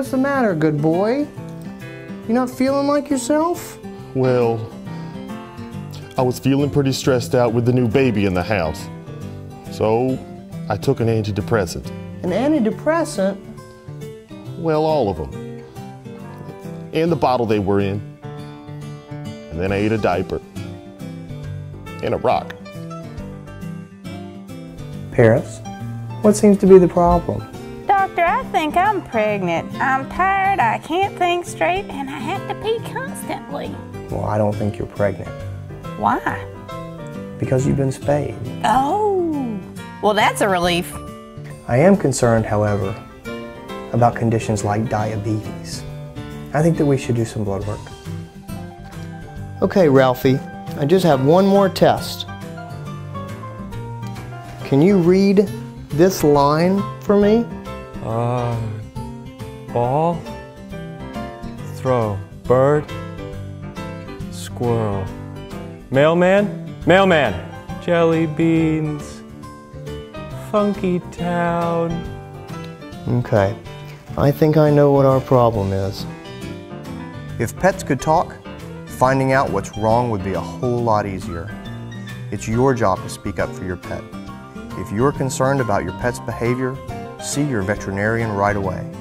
What's the matter, good boy? You not feeling like yourself? Well, I was feeling pretty stressed out with the new baby in the house. So I took an antidepressant. An antidepressant? Well, all of them. And the bottle they were in. And then I ate a diaper. And a rock. Paris, what seems to be the problem? Doctor, I think I'm pregnant. I'm tired, I can't think straight, and I have to pee constantly. Well, I don't think you're pregnant. Why? Because you've been spayed. Oh, well, that's a relief. I am concerned, however, about conditions like diabetes. I think that we should do some blood work. Okay, Ralphie, I just have one more test. Can you read this line for me? Ball, throw, bird, squirrel, mailman, mailman, jelly beans, funky town. Okay, I think I know what our problem is. If pets could talk, finding out what's wrong would be a whole lot easier. It's your job to speak up for your pet. If you're concerned about your pet's behavior, see your veterinarian right away.